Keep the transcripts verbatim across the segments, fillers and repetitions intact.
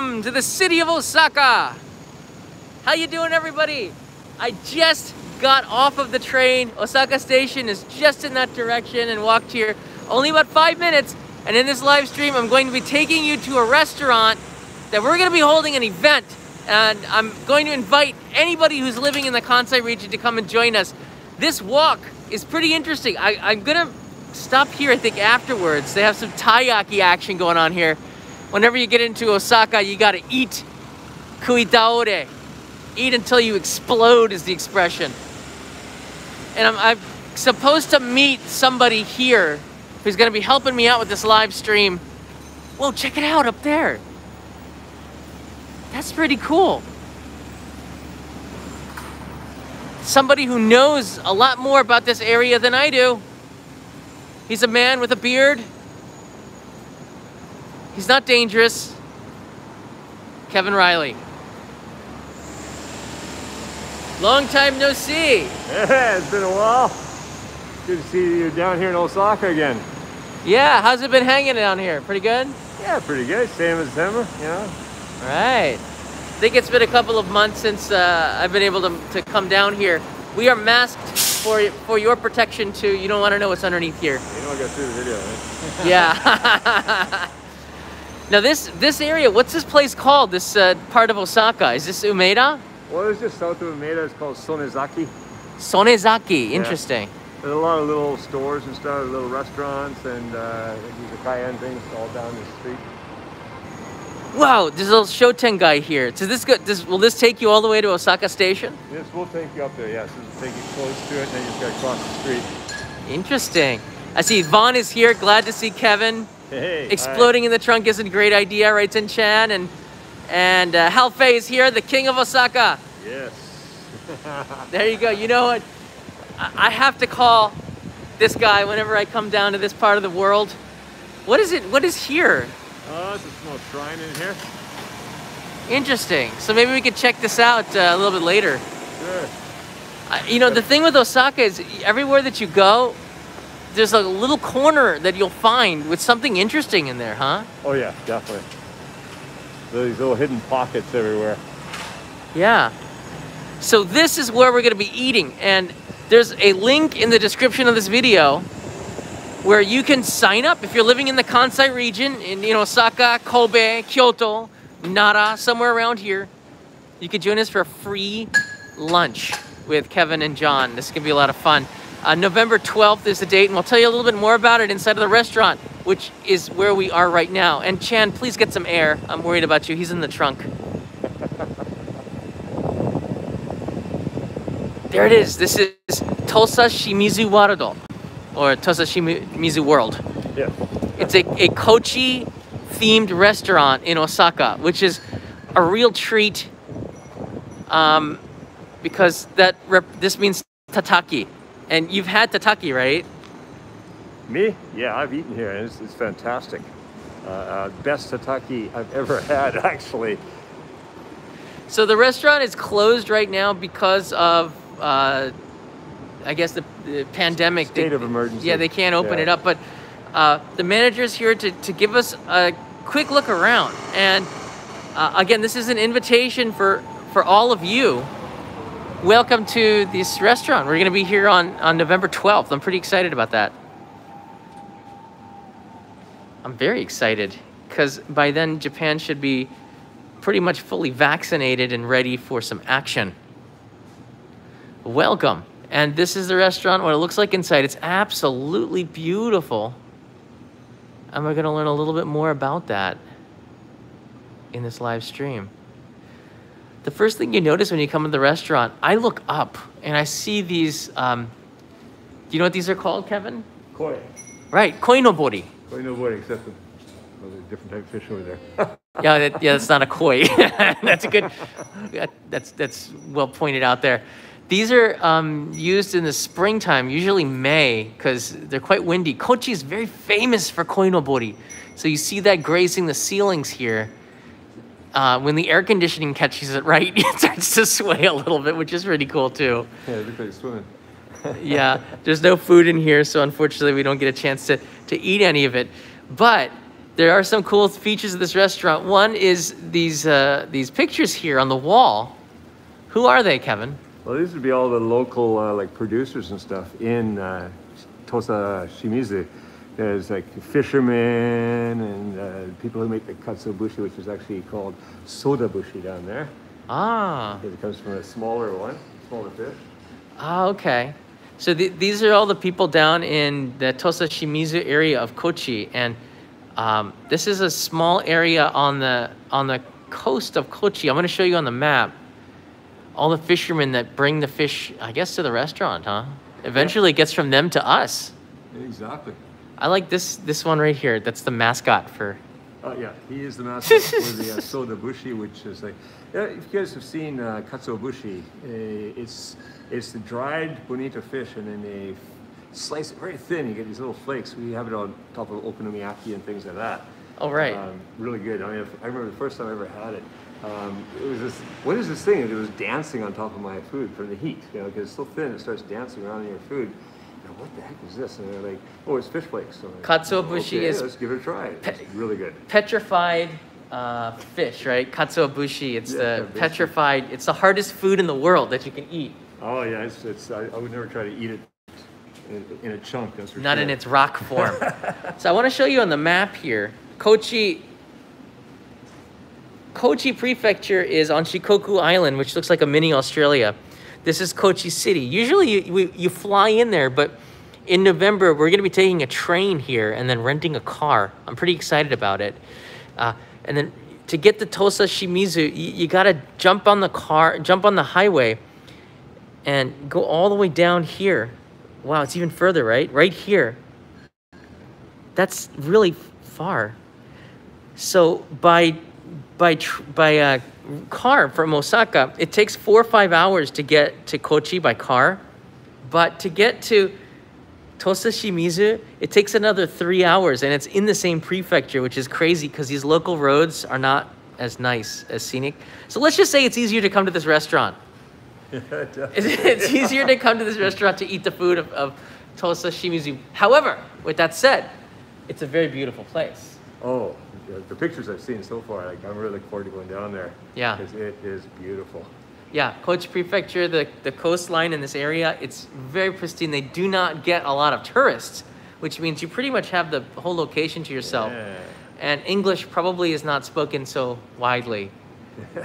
Welcome to the city of Osaka. How you doing, everybody? I just got off of the train. Osaka Station is just in that direction and walked here only about five minutes. And in this live stream, I'm going to be taking you to a restaurant that we're going to be holding an event. And I'm going to invite anybody who's living in the Kansai region to come and join us. This walk is pretty interesting. I, I'm going to stop here, I think, afterwards. They have some taiyaki action going on here. Whenever you get into Osaka, you got to eat kuitaore. Eat until you explode is the expression. And I'm, I'm supposed to meet somebody here who's going to be helping me out with this live stream. Whoa, check it out up there. That's pretty cool. Somebody who knows a lot more about this area than I do. He's a man with a beard. He's not dangerous. Kevin Riley. Long time no see. Yeah, it's been a while. Good to see you down here in Osaka again. Yeah, how's it been hanging down here? Pretty good? Yeah, pretty good. Same as ever, you know. All right. I think it's been a couple of months since uh, I've been able to, to come down here. We are masked for, for your protection too. You don't want to know what's underneath here. You don't want to go through the video, right? Yeah. Now this this area, what's this place called, this uh, part of Osaka? Is this Umeda? Well, it's just south of Umeda. It's called Sonezaki. Sonezaki, interesting. Yeah. There's a lot of little stores and stuff, little restaurants and uh, these high-end things all down the street. Wow, there's a little shotengai here. Does this go, does, will this take you all the way to Osaka Station? Yes, we'll take you up there, yes. It'll take you close to it, and then you just gotta cross the street. Interesting. I see Vaughn is here. Glad to see Kevin. Hey. Exploding hi. In the trunk isn't a great idea, writes in Chan. And, and uh, Halfei is here, the king of Osaka. Yes. There you go. You know what? I, I have to call this guy whenever I come down to this part of the world. What is it? What is here? Oh, uh, it's a small shrine in here. Interesting. So maybe we could check this out uh, a little bit later. Sure. Uh, you know, the thing with Osaka is everywhere that you go, there's a little corner that you'll find with something interesting in there, huh? Oh, yeah, definitely. These little hidden pockets everywhere. Yeah. So this is where we're going to be eating. And there's a link in the description of this video where you can sign up if you're living in the Kansai region, in you know, Osaka, Kobe, Kyoto, Nara, somewhere around here. You could join us for a free lunch with Kevin and John. This can be a lot of fun. Uh, November twelfth is the date, and we'll tell you a little bit more about it inside of the restaurant, which is where we are right now. And Chan, please get some air. I'm worried about you. He's in the trunk. There it is. This is Tosa Shimizu Warado, or Tosa Shimizu World. Yeah. It's a, a Kochi-themed restaurant in Osaka, which is a real treat um, because that rep this means tataki. And you've had tataki, right? Me? Yeah, I've eaten here, and it's, it's fantastic. Uh, uh, best tataki I've ever had, actually. So the restaurant is closed right now because of Uh, I guess the, the pandemic. State they, of emergency. Yeah, they can't open yeah. it up. But uh, the manager's here to, to give us a quick look around. And uh, again, this is an invitation for, for all of you. Welcome to this restaurant. We're going to be here on, on November twelfth. I'm pretty excited about that. I'm very excited because by then Japan should be pretty much fully vaccinated and ready for some action. Welcome. And this is the restaurant, what it looks like inside. It's absolutely beautiful. And we're going to learn a little bit more about that in this live stream. The first thing you notice when you come to the restaurant, I look up and I see these, um, do you know what these are called, Kevin? Koi. Right, koi nobori. Koi nobori, except for well, a different type of fish over there. yeah, that, yeah, that's not a koi. That's a good, that, that's, that's well pointed out there. These are um, used in the springtime, usually May, because they're quite windy. Kochi is very famous for koi nobori. So you see that grazing the ceilings here. Uh, when the air conditioning catches it right, it starts to sway a little bit, which is pretty cool too. Yeah, it looks like swimming. Yeah, there's no food in here, so unfortunately we don't get a chance to, to eat any of it. But There are some cool features of this restaurant. One is these uh, these pictures here on the wall. Who are they, Kevin? Well, these would be all the local uh, like producers and stuff in uh, Tosa Shimizu. There's like fishermen and uh, people who make the katsubushi, which is actually called sodabushi down there. Ah. Because it comes from a smaller one, smaller fish. Ah, okay. So th these are all the people down in the Tosa Shimizu area of Kochi, and um, this is a small area on the on the coast of Kochi. I'm going to show you on the map all the fishermen that bring the fish, I guess, to the restaurant, huh? Eventually, it gets from them to us. Exactly. I like this this one right here. That's the mascot for. Oh uh, yeah, he is the mascot for the uh, sodabushi, which is like. Uh, if you guys have seen uh, katsubushi, uh, it's it's the dried bonito fish, and then they slice it very thin. You get these little flakes. We have it on top of okonomiyaki and things like that. Oh right. Um, really good. I mean, I remember the first time I ever had it. Um, it was this. What is this thing? It was dancing on top of my food from the heat. You know, because it's so thin, it starts dancing around in your food. What the heck is this? And they're like, oh, it's fish flakes. So katsuobushi, okay, is, let's give it a try. It's really good. Petrified uh, fish, right? Katsuobushi, it's yeah, the yeah, petrified, it's the hardest food in the world that you can eat. Oh yeah, it's, it's I, I would never try to eat it in, in a chunk. That's for Not sure. in its rock form. So I want to show you on the map here. Kochi, Kochi Prefecture is on Shikoku Island, which looks like a mini Australia. This is Kochi City. Usually you, we, you fly in there, but in November, we're going to be taking a train here and then renting a car. I'm pretty excited about it. Uh, and then to get to Tosa Shimizu, you, you got to jump on the car, jump on the highway and go all the way down here. Wow, it's even further, right? Right here. That's really far. So by, by, tr by, uh, car from Osaka, it takes four or five hours to get to Kochi by car, but to get to Tosa Shimizu, it takes another three hours, and it's in the same prefecture, which is crazy because these local roads are not as nice, as scenic. So let's just say it's easier to come to this restaurant. Yeah, it's easier to come to this restaurant to eat the food of, of Tosa Shimizu. However, with that said, it's a very beautiful place. Oh, the pictures I've seen so far, like, I'm really looking forward to going down there. Yeah. Because it is beautiful. Yeah, Kochi Prefecture, the, the coastline in this area, it's very pristine. They do not get a lot of tourists, which means you pretty much have the whole location to yourself. Yeah. And English probably is not spoken so widely.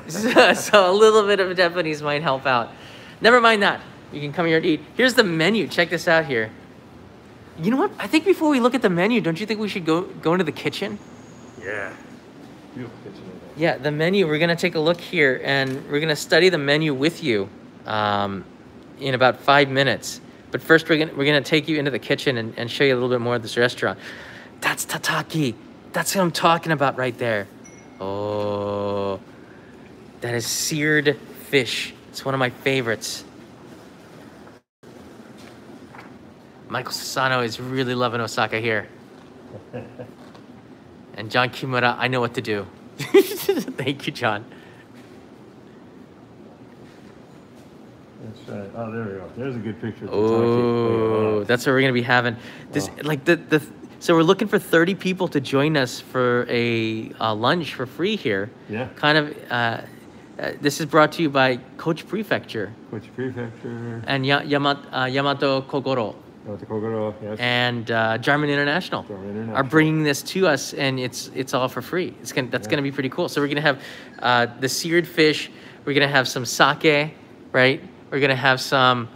so, so a little bit of Japanese might help out. Never mind that. You can come here and eat. Here's the menu. Check this out here. You know what? I think before we look at the menu, don't you think we should go, go into the kitchen? Yeah. Beautiful kitchen. Yeah, the menu. We're going to take a look here, and we're going to study the menu with you um, in about five minutes. But first, we're going we're gonna to take you into the kitchen and, and show you a little bit more of this restaurant. That's tataki. That's what I'm talking about right there. Oh, that is seared fish. It's one of my favorites. Michael Susano is really loving Osaka here. And John Kimura, I know what to do. Thank you, John. That's right. Oh, there we go. There's a good picture. Oh, that's what we're gonna be having. This, wow. like the the. So we're looking for thirty people to join us for a uh, lunch for free here. Yeah. Kind of. Uh, uh, this is brought to you by Kochi Prefecture. Kochi Prefecture. And ya Yama uh, Yamato Kogoro. Yamato Kogoro, yes. And uh, Jarman International, Jarman International are bringing this to us, and it's it's all for free. It's gonna, that's yeah. going to be pretty cool. So we're going to have uh, the seared fish. We're going to have some sake, right? We're going to have some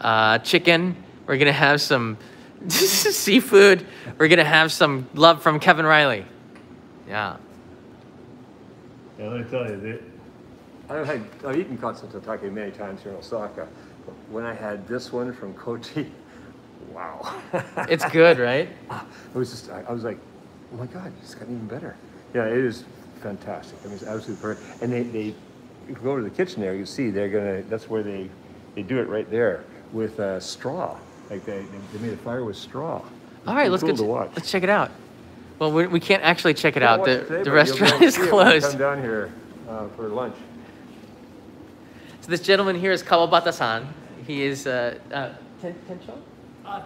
uh, chicken. We're going to have some seafood. We're going to have some love from Kevin Riley. Yeah. Yeah, let me tell you, dude, I've, had, I've eaten katsu tataki many times here in Osaka, but when I had this one from Kochi, wow. It's good, right? It was just, I, I was like, oh my God, it's gotten even better. Yeah, it is fantastic. I mean, it's absolutely perfect. And they, they if you go to the kitchen there, you see they're gonna, that's where they, they do it right there with uh, straw. Like they, they made a fire with straw. It's All right, let's cool go, watch. let's check it out. Well, we, we can't actually check it out. The, today, the restaurant is closed. Come down here uh, for lunch. So this gentleman here is Kawabata-san. He is, uh, uh, Tencho? Uh,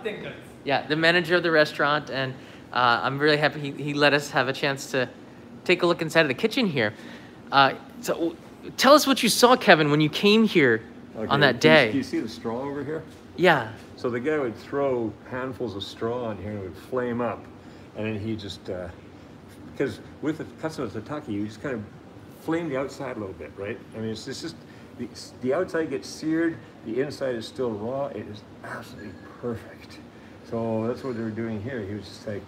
yeah, the manager of the restaurant, and Uh, I'm really happy he, he let us have a chance to take a look inside of the kitchen here. Uh, so tell us what you saw, Kevin, when you came here okay. on that day. Do you, you see the straw over here? Yeah. So the guy would throw handfuls of straw on here and it would flame up. And then he just, uh, because with the katsuo tataki, you just kind of flame the outside a little bit, right? I mean, it's, it's just, the, the outside gets seared, the inside is still raw. It is absolutely perfect. So that's what they were doing here. He was just like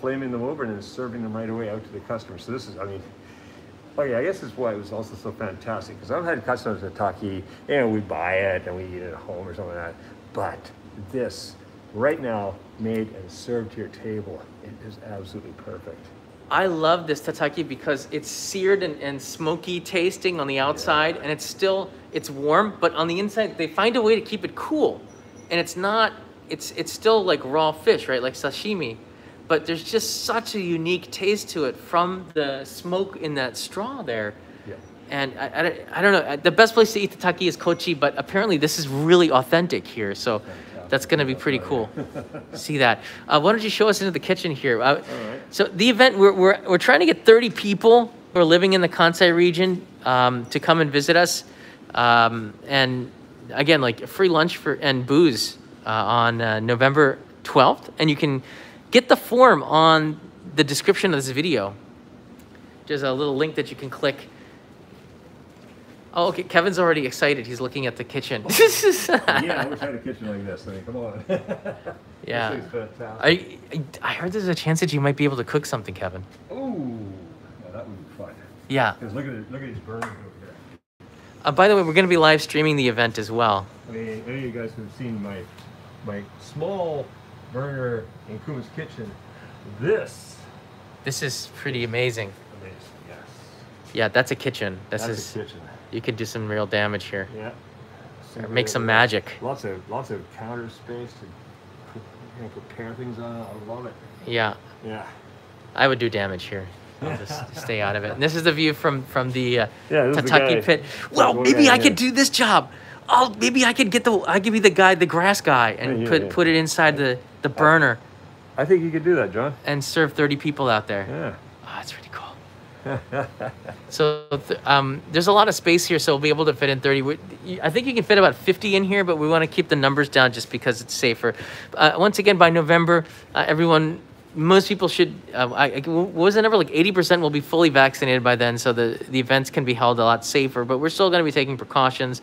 flaming them over and then serving them right away out to the customer. So this is, I mean, oh yeah, I guess that's why it was also so fantastic, because I've had katsuo tataki, and we buy it and we eat it at home or something like that. But this, right now, made and served to your table, it is absolutely perfect. I love this tataki because it's seared and, and smoky tasting on the outside, yeah. and it's still, it's warm, but on the inside, they find a way to keep it cool. And it's not, it's, it's still like raw fish, right? Like sashimi. But there's just such a unique taste to it from the smoke in that straw there. Yeah. And I, I, I don't know, the best place to eat tataki is Kochi, but apparently this is really authentic here. So Fantastic. That's gonna be pretty cool. See that. Uh, why don't you show us into the kitchen here? Uh, All right. So the event, we're, we're, we're trying to get thirty people who are living in the Kansai region um, to come and visit us. Um, and again, like free lunch for and booze uh, on uh, November twelfth. And you can get the form on the description of this video. There's a little link that you can click. Oh, okay, Kevin's already excited. He's looking at the kitchen. Yeah, I wish I had a kitchen like this. I mean, come on. Yeah. I, I heard there's a chance that you might be able to cook something, Kevin. Oh, yeah, that would be fun. Yeah. Because look at it, look at these burns over here. Uh, by the way, we're going to be live streaming the event as well. I mean, any of you guys who have seen my, my small burner in Kuma's Kitchen, this. This is pretty amazing. Amazing, yes. Yeah, that's a kitchen. This that's is, a kitchen. You could do some real damage here. Yeah. Or make some magic. Lots of lots of counter space to you know, prepare things on. I love it. Yeah. Yeah. I would do damage here. I'll just stay out of it. And this is the view from from the uh, yeah, tataki the pit. Well, maybe I here. could do this job. Oh, maybe I could get the. I could be the guy, the grass guy, and yeah, put yeah. put it inside yeah. the the burner. I think you could do that, John. And serve thirty people out there. Yeah. Oh, that's really cool. So th um, there's a lot of space here, so we'll be able to fit in thirty. We, I think you can fit about fifty in here, but we want to keep the numbers down just because it's safer. Uh, once again, by November, uh, everyone, most people should, uh, I, I, what was the number? Like eighty percent will be fully vaccinated by then, so the, the events can be held a lot safer, but we're still going to be taking precautions.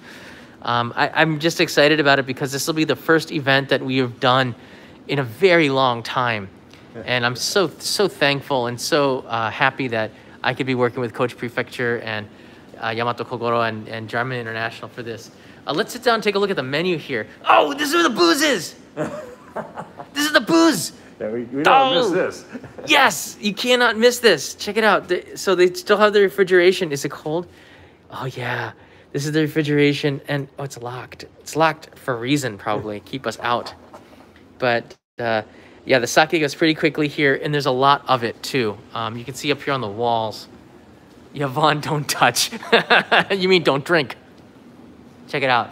Um, I, I'm just excited about it because this will be the first event that we have done in a very long time. And I'm so, so thankful and so uh, happy that I could be working with Kochi Prefecture and uh, Yamato Kogoro and, and Jarman International for this. Uh, let's sit down and take a look at the menu here. Oh, this is where the booze is! This is the booze! Yeah, we we oh. don't miss this. Yes, you cannot miss this. Check it out. They, so they still have the refrigeration. Is it cold? Oh, yeah. This is the refrigeration. And, oh, it's locked. It's locked for a reason, probably. Keep us out. But, uh... yeah, the sake goes pretty quickly here, and there's a lot of it, too. Um, you can see up here on the walls. Yvonne, don't touch. You mean don't drink. Check it out.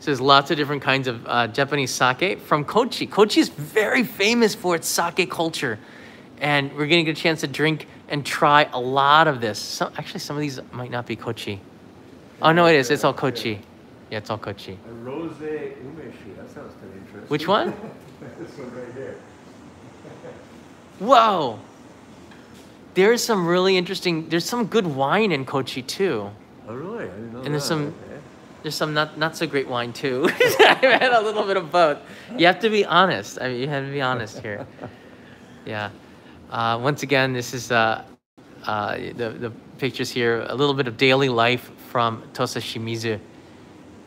So there's lots of different kinds of uh, Japanese sake from Kochi. Kochi is very famous for its sake culture, and we're going to get a chance to drink and try a lot of this. Some, actually, some of these might not be Kochi. Oh, no, it is. It's all Kochi. Yeah, it's all Kochi. A rose umeshi. That sounds pretty interesting. Which one? This one right here. Whoa! There's some really interesting. There's some good wine in Kochi too. Oh really? I didn't know. And there's that. some, okay. there's some not not so great wine too. I've had a little bit of both. You have to be honest. I mean, you have to be honest here. Yeah. Uh, once again, this is uh, uh, the the pictures here. A little bit of daily life from Tosa Shimizu.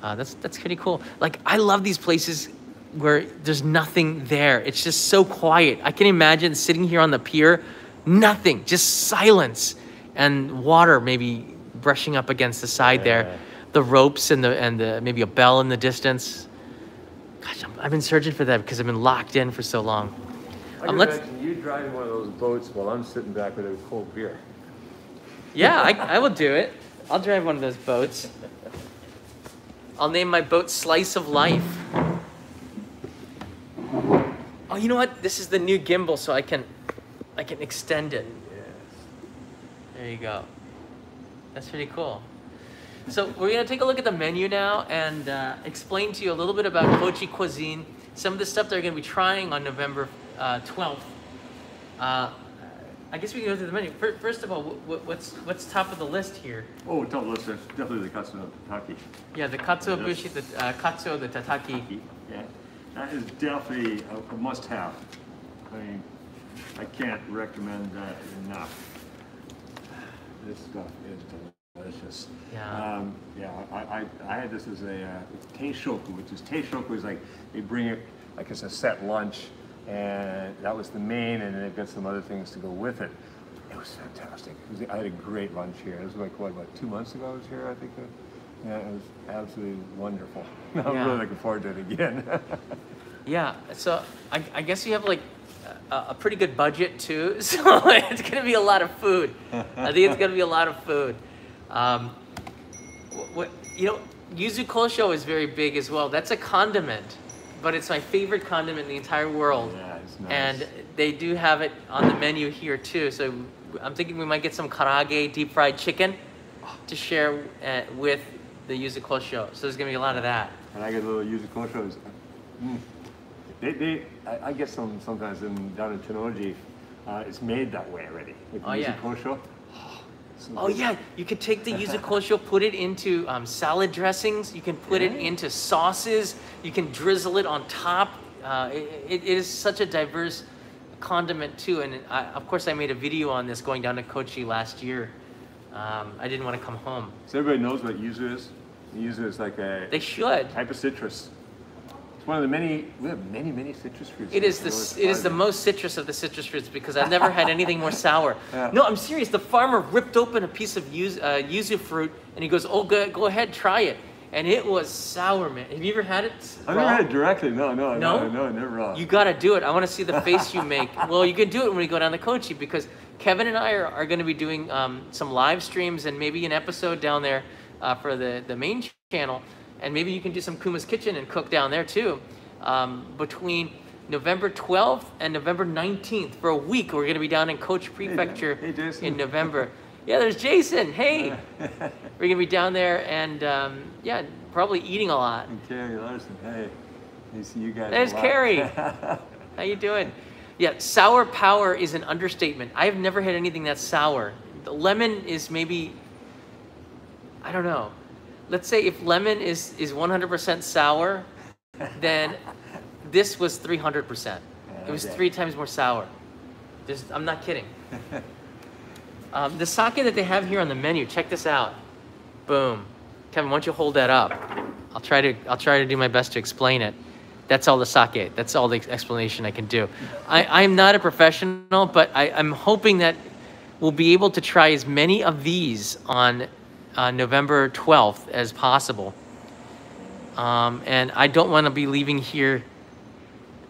Uh, that's that's pretty cool. Like I love these places where there's nothing there. It's just so quiet. I can imagine sitting here on the pier, nothing, just silence and water maybe brushing up against the side yeah. there. The ropes and the and the maybe a bell in the distance. Gosh, I'm, I've been searching for that because I've been locked in for so long. I um, can let's, imagine you driving one of those boats while I'm sitting back with a cold beer. Yeah, I, I will do it. I'll drive one of those boats. I'll name my boat Slice of Life. Oh, you know what? This is the new gimbal, so I can I can extend it. Yes. There you go. That's pretty cool. So we're going to take a look at the menu now and uh, explain to you a little bit about Kochi cuisine, some of the stuff they're going to be trying on November uh, twelfth. Uh, I guess we can go through the menu. First of all, what's what's top of the list here? Oh, top of the list is definitely the katsuo, the tataki. Yeah, the katsubushi, the uh, katsuo, the tataki. Yeah, that is definitely a, a must-have. I mean, I can't recommend that enough. This stuff is delicious. Yeah. Um, yeah, I, I I had this as a uh, teishoku, which is teishoku is like they bring it like it's a set lunch. And that was the main, and then they've got some other things to go with it. It was fantastic. It was, I had a great lunch here. It was like, what, about two months ago I was here, I think? Yeah, it was absolutely wonderful. Yeah. I'm really looking forward to it again. Yeah, so I, I guess you have like a, a pretty good budget too, so it's going to be a lot of food. I think it's going to be a lot of food. Um, what, you know, yuzu kosho is very big as well. That's a condiment. But it's my favorite condiment in the entire world. Yeah, it's nice. And they do have it on the menu here too. So I'm thinking we might get some karage, deep fried chicken to share uh, with the yuzu kosho. So there's gonna be a lot of that. And I get a little yuzu koshos. Mm. They, they, I, I get some sometimes in, down in Tennoji. Uh, it's made that way already. Like oh, yuzu yeah. kosho. Oh yeah, you could take the yuzu kosho, put it into um, salad dressings, you can put yeah. it into sauces, you can drizzle it on top. Uh, it, it is such a diverse condiment too, and I, of course I made a video on this going down to Kochi last year. Um, I didn't want to come home. So everybody knows what yuzu is? Yuzu is like a they should. type of citrus. It's one of the many, we have many, many citrus fruits. It is the, it is the most citrus of the citrus fruits because I've never had anything more sour. Yeah. No, I'm serious. The farmer ripped open a piece of yuzu, uh, yuzu fruit and he goes, oh, go, go ahead, try it. And it was sour, man. Have you ever had it raw? I've never had it directly. No, no, no, no, no never raw. You got to do it. I want to see the face you make. Well, you can do it when we go down to Kochi because Kevin and I are, are going to be doing um, some live streams and maybe an episode down there uh, for the, the main channel. And maybe you can do some Kuma's Kitchen and cook down there too. Um, between November twelfth and November nineteenth, for a week, we're gonna be down in Kochi Prefecture hey, hey, in November. Yeah, there's Jason, hey! We're gonna be down there and um, yeah, probably eating a lot. And Carrie Larson, hey, you see you guys There's Carrie, how you doing? Yeah, sour power is an understatement. I've never had anything that's sour. The lemon is maybe, I don't know. Let's say if lemon is is one hundred percent sour, then this was three hundred percent. It was three times more sour. Just, I'm not kidding. Um, the sake that they have here on the menu, check this out. Boom. Kevin, why don't you hold that up? I'll try to I'll try to do my best to explain it. That's all the sake. That's all the explanation I can do. I I'm not a professional, but I, I'm hoping that we'll be able to try as many of these on Uh, November twelfth as possible. Um, and I don't want to be leaving here.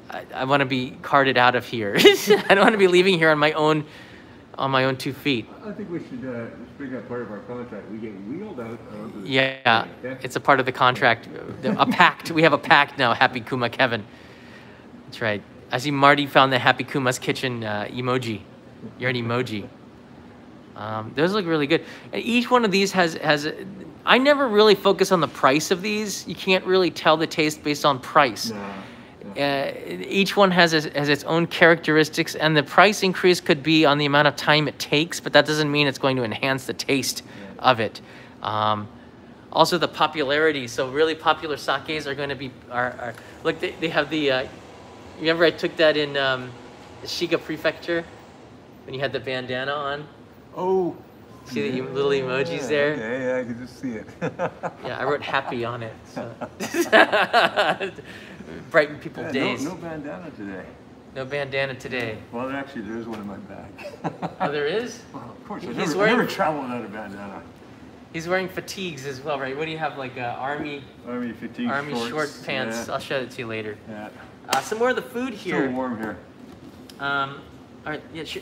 I, I want to be carted out of here. I don't want to be leaving here on my own on my own two feet. I think we should uh, bring up part of our contract. We get wheeled out of the yeah, yeah, it's a part of the contract. A pact. We have a pact now, Happy Kuma Kevin. That's right. I see Marty found the Happy Kuma's Kitchen uh, emoji. You're an emoji. Um, those look really good. And each one of these has, has a, I never really focus on the price of these. You can't really tell the taste based on price. No, no. Uh, each one has, a, has its own characteristics, and the price increase could be on the amount of time it takes, but that doesn't mean it's going to enhance the taste yeah. of it. Um, also the popularity. So really popular sakes are going to be, are, are look, they, they have the, uh, remember I took that in um, Shiga Prefecture when you had the bandana on? Oh, see the yeah, little emojis yeah, there? Yeah, yeah, I can just see it. Yeah, I wrote happy on it. So. Brighten people yeah, days. No, no bandana today. No bandana today. Well, actually, there is one in my bag. Oh, there is? Well, of course. I've never, wearing, never traveled without a bandana. He's wearing fatigues as well, right? What do you have, like uh, army army fatigue army shorts. short pants? Yeah. I'll show it to you later. Yeah. Uh, some more of the food here. It's so warm here. Um, all right, yeah, sure.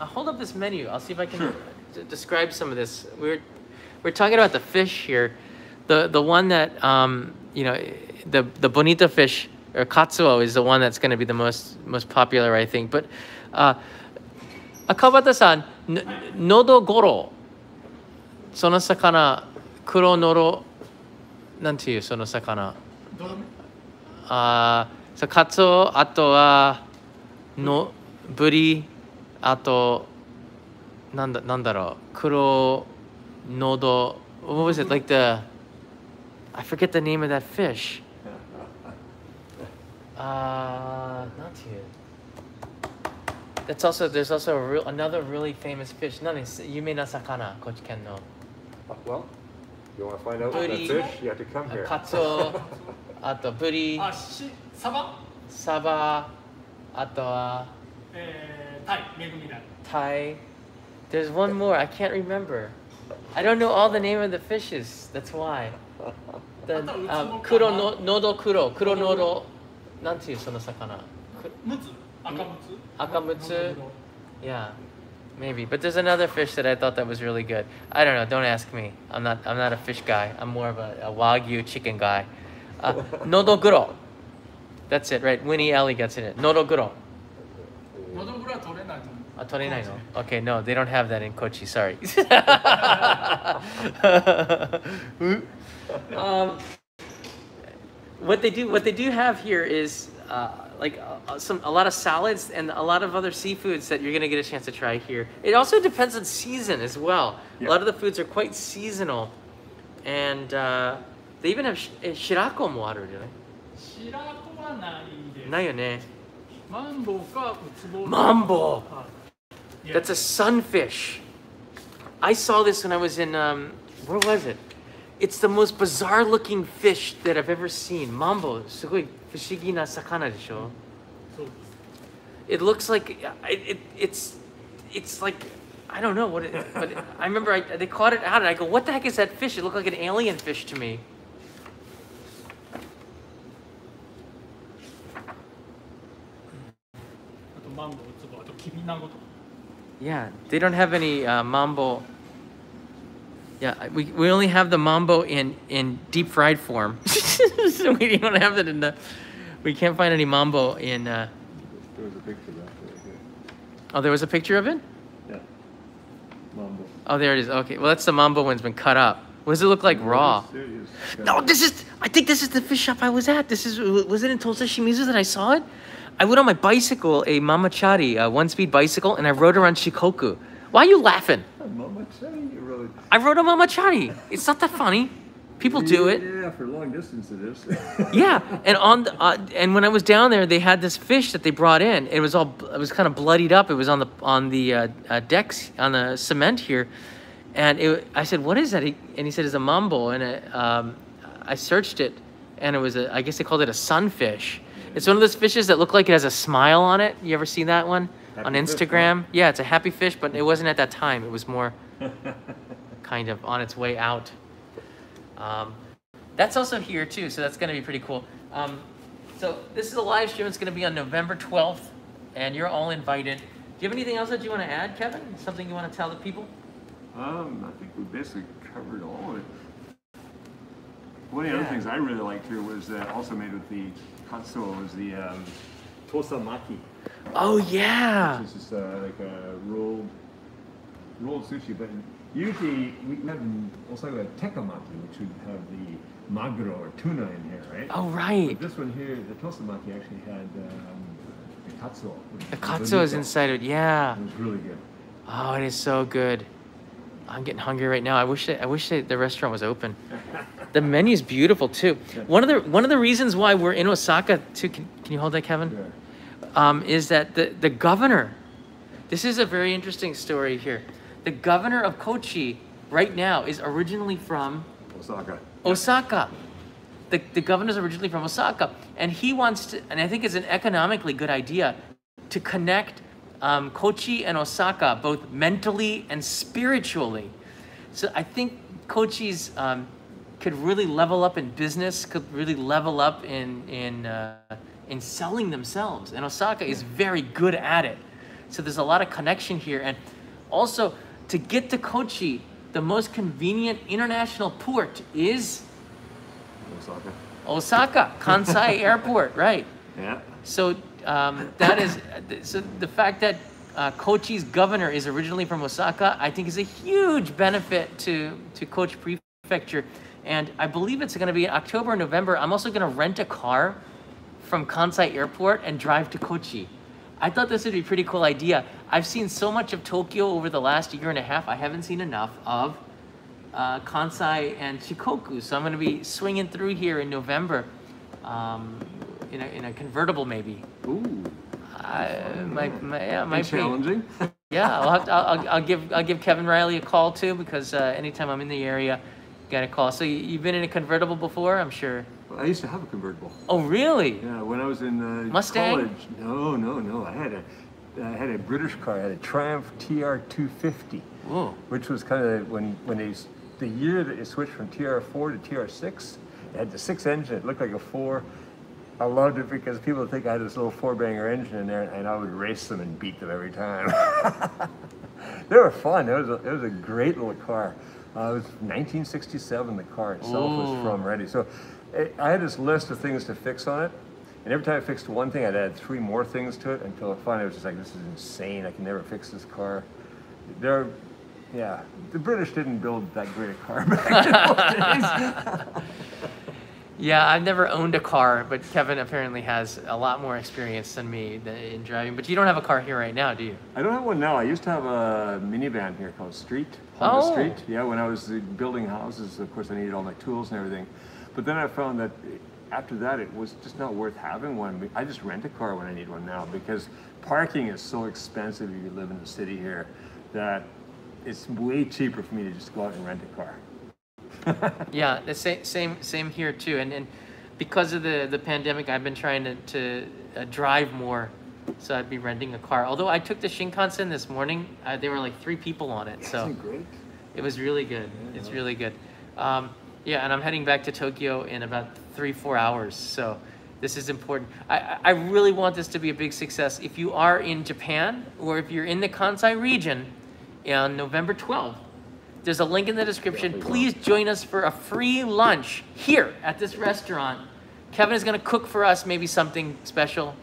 I'll hold up this menu. I'll see if I can sure. describe some of this. We we're we we're talking about the fish here, the the one that um you know the the bonita fish or katsuo is the one that's going to be the most most popular I think. But uh, Akabata-san, Nodogoro. その魚、黒のろ、なんていうその魚。ああ、カツオ、あとはのブリ、あとなんだなんだろう、黒のど。What was it? Like the I forget the name of that fish. ああ、なんていう。That's also there's also a real, another really famous fish. Nani, yume na sakana, Kochi ken no. Well, you want to find out buri, what that fish? You have to come here. Katsuo, ato buri, saba, saba, ato wa tai, megumi tai. There's one more. I can't remember. I don't know all the name of the fishes. That's why. The um, kuro no, nodo kuro, kuro nodo, nanti sono sakana. Mutsu. Akamutsu. Akamutsu. Yeah, maybe. But there's another fish that I thought that was really good. I don't know. Don't ask me. I'm not. I'm not a fish guy. I'm more of a, a wagyu chicken guy. Uh, nodoguro. That's it, right? Winnie Ellie gets in it. Nodoguro. Nodoguro is not ah, torenai no. Okay, no, they don't have that in Kochi. Sorry. um, what they do, what they do have here is. Uh, like uh, some a lot of salads and a lot of other seafoods that you're gonna get a chance to try here. It also depends on season as well. Yep. A lot of the foods are quite seasonal, and uh, they even have sh shirako mo aru, don't they? Shirako wa nai. Nai yo ne. Mambo ka utsubo. Mambo. That's a sunfish. I saw this when I was in um, where was it? It's the most bizarre looking fish that I've ever seen. Mambo, sugoi fushigi na sakana desho. It looks like it, it, it's it's like I don't know what it but I remember I, they caught it out and I go, what the heck is that fish? It looked like an alien fish to me. Yeah, they don't have any uh, mambo. Yeah, we, we only have the mambo in, in deep fried form. So we don't have that in the... We can't find any mambo in... Uh... There was a picture of that right here. Oh, there was a picture of it? Yeah. Mambo. Oh, there it is. Okay, well, that's the mambo one's been cut up. What does it look like no, raw? No, this is... I think this is the fish shop I was at. This is... Was it in Tosa Shimizu that I saw it? I went on my bicycle, a mamachari, a one-speed bicycle, and I rode around Shikoku. Why are you laughing? A mamachari, you really... I rode a mamachari. It's not that funny. People yeah, do it. Yeah, for long distance it is. Yeah, and on the, uh, and when I was down there, they had this fish that they brought in. It was all it was kind of bloodied up. It was on the on the uh, uh, decks on the cement here, and it, I said, "What is that?" He, and he said, "It's a mambo." And it, um, I searched it, and it was a, I guess they called it a sunfish. It's one of those fishes that look like it has a smile on it. You ever seen that one? Happy on Instagram, fish, huh? Yeah, it's a happy fish, but it wasn't at that time. It was more kind of on its way out. Um, that's also here too, so that's going to be pretty cool. Um, so this is a live stream. It's going to be on November twelfth, and you're all invited. Do you have anything else that you want to add, Kevin? Something you want to tell the people? Um, I think we basically covered all of it. One of the yeah. other things I really liked here was uh, also made with the katsuo was the um, tosamaki. Oh yeah! It's just uh, like a rolled, rolled sushi, but usually we have also a tekamaki, which would have the maguro or tuna in here, right? Oh right! But this one here, the tosamaki actually had um, the katsuo. The katsuo is inside it, yeah. It was really good. Oh, it is so good. I'm getting hungry right now. I wish that, I wish that the restaurant was open. The menu is beautiful too. One of the one of the reasons why we're in Osaka too. Can, can you hold that, Kevin? Yeah. Um, is that the, the governor, this is a very interesting story here. The governor of Kochi right now is originally from Osaka. Osaka. The, the governor is originally from Osaka. And he wants to, and I think it's an economically good idea, to connect um, Kochi and Osaka both mentally and spiritually. So I think Kochi's um, could really level up in business, could really level up in... in uh, in selling themselves, and Osaka is very good at it. So there's a lot of connection here, and also to get to Kochi, the most convenient international port is Osaka. Osaka, Kansai Airport, right? Yeah. So um, that is so the fact that uh, Kochi's governor is originally from Osaka, I think is a huge benefit to, to Kochi Prefecture. And I believe it's going to be October, November. I'm also going to rent a car from Kansai Airport and drive to Kochi. I thought this would be a pretty cool idea. I've seen so much of Tokyo over the last year and a half. I haven't seen enough of uh, Kansai and Shikoku. So I'm going to be swinging through here in November um, in, a, in a convertible maybe. Ooh. Uh, my, my, yeah, my challenging. Yeah, I'll, have to, I'll, I'll, give, I'll give Kevin Riley a call too, because uh, anytime I'm in the area, got a call. So you, you've been in a convertible before, I'm sure. Well, I used to have a convertible. Oh, really? Yeah, when I was in uh, Mustang? College. No, no, no. I had a, I had a British car. I had a Triumph T R two fifty. Whoa. Which was kind of when when they, the year that it switched from T R four to T R six. It had the six engine. It looked like a four. I loved it because people would think I had this little four-banger engine in there, and I would race them and beat them every time. They were fun. It was a, it was a great little car. Uh, it was nineteen sixty-seven, the car itself Ooh. was from ready. So it, I had this list of things to fix on it. And every time I fixed one thing, I'd add three more things to it until finally I was just like, this is insane. I can never fix this car. They're, yeah, the British didn't build that great a car back in those days. Yeah, I've never owned a car, but Kevin apparently has a lot more experience than me in driving. But you don't have a car here right now, do you? I don't have one now. I used to have a minivan here called Street, Honda oh. Street. Yeah, when I was building houses, of course, I needed all my tools and everything. But then I found that after that, it was just not worth having one. I just rent a car when I need one now, because parking is so expensive if you live in the city here that it's way cheaper for me to just go out and rent a car. Yeah, the same same same here too, and and because of the the pandemic, I've been trying to to uh, drive more, so I'd be renting a car. Although I took the Shinkansen this morning, uh, there were like three people on it, so great. It was really good. Yeah. It's really good. Um, yeah, and I'm heading back to Tokyo in about three four hours, so this is important. I I really want this to be a big success. If you are in Japan or if you're in the Kansai region, on November twelfth. There's a link in the description. Please join us for a free lunch here at this restaurant. Kevin is going to cook for us maybe something special.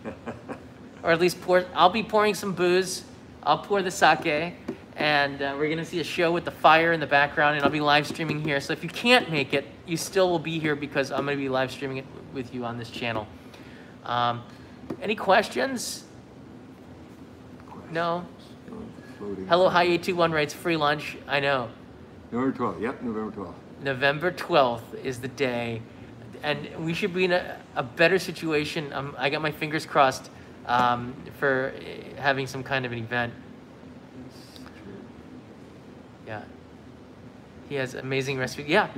Or at least pour. I'll be pouring some booze. I'll pour the sake. And uh, we're going to see a show with the fire in the background. And I'll be live streaming here. So if you can't make it, you still will be here because I'm going to be live streaming it with you on this channel. Um, any questions? No? Hello, Hi eight two one writes, free lunch. I know. November twelfth, yep, November twelfth. November twelfth is the day, and we should be in a, a better situation. Um, I got my fingers crossed um, for having some kind of an event. Yeah. He has amazing recipes. Yeah,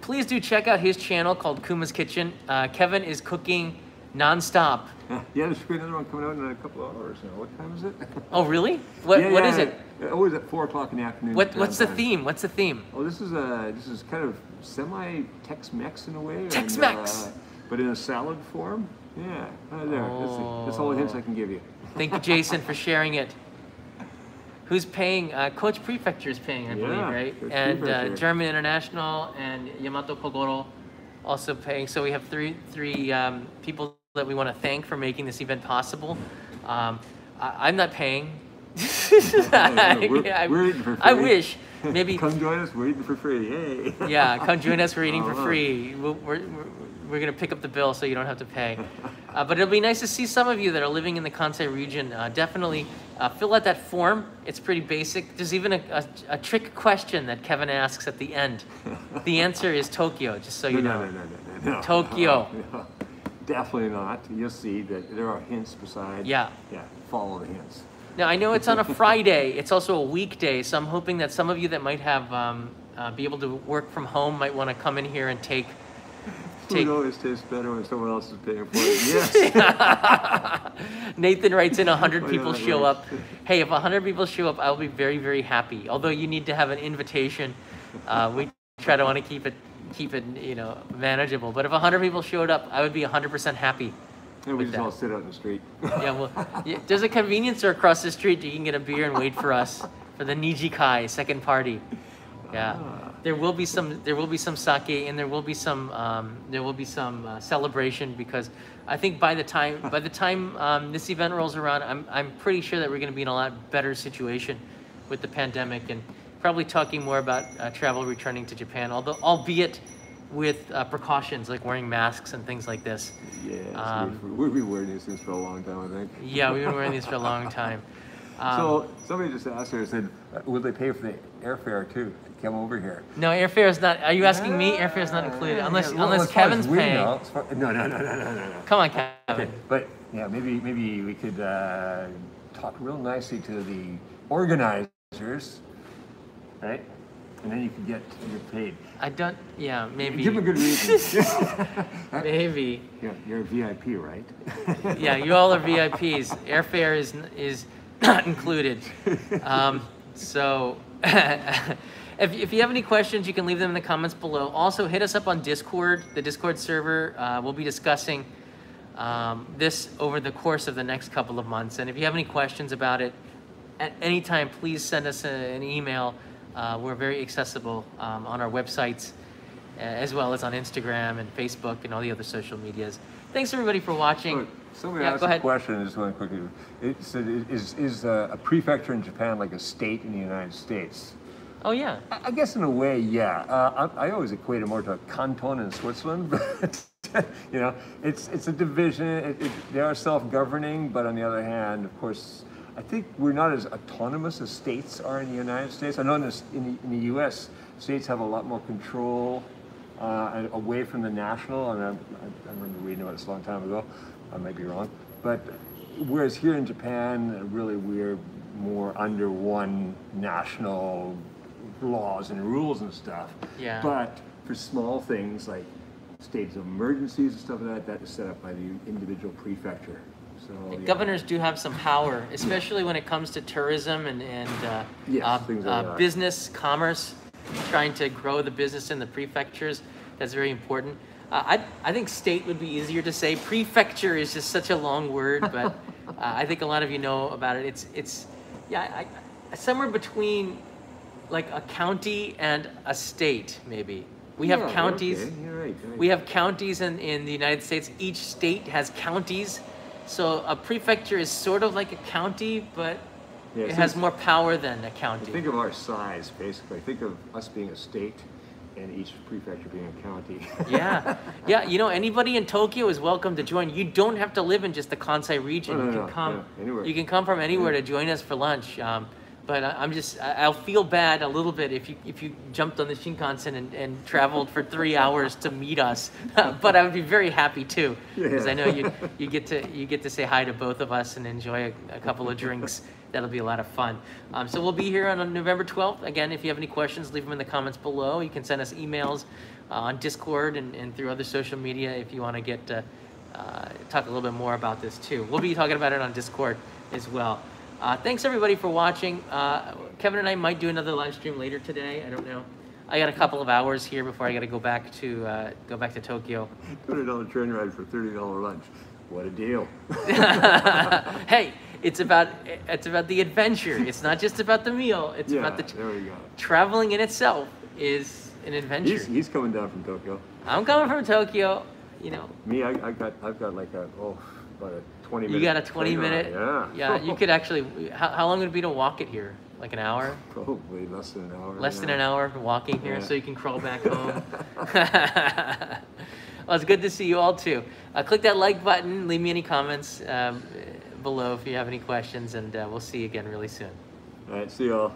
please do check out his channel called Kuma's Kitchen. Uh, Kevin is cooking nonstop. Yeah, there's another one coming out in a couple of hours now. What time is it? Oh, really? What yeah, What yeah, is it? Always at four o'clock in the afternoon. What What's the theme? What's the theme? Oh, this is a this is kind of semi Tex-Mex in a way. Tex-Mex, uh, but in a salad form. Yeah, right there. Oh. That's, the, that's all the hints I can give you. Thank you, Jason, for sharing it. Who's paying? Uh, Kochi Prefecture is paying, I yeah, believe, right? Kochi and uh, Jarman International and Yamato Kogoro also paying. So we have three three um, people that we want to thank for making this event possible. Um, I, I'm not paying. I, we're, I, we're eating for free. I wish. Maybe come join us. We're eating for free. Hey. Yeah, come join us. We're eating oh, for free. We're, we're, we're going to pick up the bill so you don't have to pay. Uh, but it'll be nice to see some of you that are living in the Kansai region. Uh, definitely uh, fill out that form. It's pretty basic. There's even a, a, a trick question that Kevin asks at the end. The answer is Tokyo, just so no, you know. No, no, no, no, no. Tokyo. No, no. Definitely not. You'll see that there are hints beside. Yeah. Yeah. Follow the hints. Now I know it's on a Friday. It's also a weekday, so I'm hoping that some of you that might have um, uh, be able to work from home might want to come in here and take. take... Food always tastes better when someone else is paying for it. Yes. Nathan writes in one hundred people show up. Hey, if one hundred people show up, I'll be very, very happy. Although you need to have an invitation. Uh, we try to want to keep it. keep it, you know, manageable. But if one hundred people showed up, I would be one hundred percent happy. And we just that. all sit out in the street. Yeah, well, yeah, there's a convenience store across the street that you can get a beer and wait for us for the Nijikai second party. Yeah. Ah. there will be some there will be some sake, and there will be some um, there will be some uh, celebration, because I think by the time by the time um, this event rolls around, I'm I'm pretty sure that we're going to be in a lot better situation with the pandemic, and probably talking more about uh, travel returning to Japan, although albeit with uh, precautions like wearing masks and things like this. Yeah, um, we've been wearing these things for a long time, I think. Yeah, we've been wearing these for a long time. Um, so somebody just asked her, said, will they pay for the airfare too to come over here? No, airfare is not. Are you asking yeah, me? Airfare is not included, yeah, unless yeah. Well, unless Kevin's paying. Know, far, no, no, no, no, no, no. Come on, Kevin. Okay, but yeah, maybe maybe we could uh, talk real nicely to the organizers, right? And then you can get your paid. I don't, yeah, maybe. Give a good reason. Maybe. You're, you're a V I P, right? Yeah, you all are V I Ps. Airfare is is not included. Um, so if, if you have any questions, you can leave them in the comments below. Also, hit us up on Discord, the Discord server. Uh, we'll be discussing um, this over the course of the next couple of months. And if you have any questions about it at any time, please send us a, an email. Uh, we're very accessible um, on our websites, uh, as well as on Instagram and Facebook and all the other social medias. Thanks everybody for watching. Look, somebody yeah, asked a question, just one quickly. It said, is, is uh, a prefecture in Japan like a state in the United States? Oh yeah. I, I guess in a way, yeah. Uh, I, I always equate it more to a canton in Switzerland, but you know, it's, it's a division. It, it, they are self-governing, but on the other hand, of course, I think we're not as autonomous as states are in the United States. I know in the, in the, in the U S, states have a lot more control uh, away from the national, and I, I remember reading about this a long time ago. I might be wrong. But whereas here in Japan, really we're more under one national laws and rules and stuff. Yeah. But for small things like states of emergencies and stuff like that, that is set up by the individual prefecture. So, yeah. Governors do have some power, especially when it comes to tourism and, and uh, yes, uh, like uh, business, commerce, trying to grow the business in the prefectures. That's very important. Uh, I, I think state would be easier to say. Prefecture is just such a long word, but uh, I think a lot of you know about it. It's, it's yeah, I, somewhere between like a county and a state, maybe. We have yeah, counties. Okay. You're right, you're right. We have counties in, in the United States. Each state has counties. So a prefecture is sort of like a county, but yeah, it has more power than a county. Think of our size, basically. Think of us being a state and each prefecture being a county. Yeah. Yeah, you know, anybody in Tokyo is welcome to join. You don't have to live in just the Kansai region. No, no, you can no, come no, anywhere. You can come from anywhere yeah. to join us for lunch. Um, but I, I'm just, I, I'll feel bad a little bit if you if you jumped on the Shinkansen and, and traveled for three hours to meet us. But I would be very happy too, because yeah. I know you you get to you get to say hi to both of us and enjoy a, a couple of drinks. That'll be a lot of fun. Um, so we'll be here on November twelfth. Again, if you have any questions, leave them in the comments below. You can send us emails uh, on Discord and, and through other social media if you want to get uh, uh, talk a little bit more about this too. We'll be talking about it on Discord as well. Uh, thanks everybody for watching. Uh, Kevin and I might do another live stream later today. I don't know. I got a couple of hours here before I got to go back to uh, go back to Tokyo. two hundred dollar train ride for thirty dollar lunch. What a deal! Hey, it's about it's about the adventure. It's not just about the meal. It's yeah, about the there we go. Traveling in itself is an adventure. He's, he's coming down from Tokyo. I'm coming from Tokyo. You know. Me, I, I got I've got like a oh. About a twenty minute you got a twenty minute yeah. Yeah, you could actually, how, how long would it be to walk it here? Like an hour? Probably less than an hour. Less than an hour walking here yeah. so you can crawl back home. Well, it's good to see you all too. Uh, click that like button, leave me any comments um, below if you have any questions, and uh, we'll see you again really soon. All right, see you all.